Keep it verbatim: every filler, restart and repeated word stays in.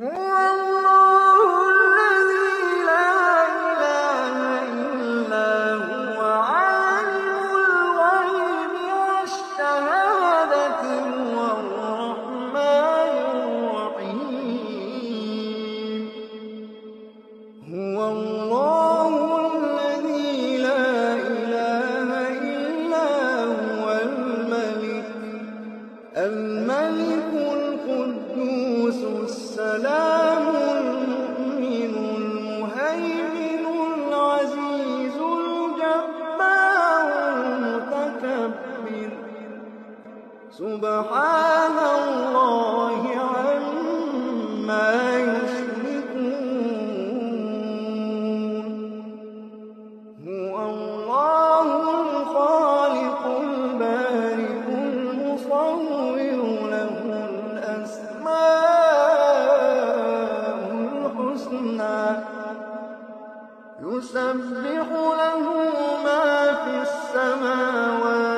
هو الله الذي لا إله إلا هو عالم الغيب والشهادة هو الرحمن الرحيم هو الله الذي لا إله إلا هو الملك الملك القدوس السلام المؤمن المهيمن العزيز الجبار المتكبر سبحان الله عما يسبح له ما في السماوات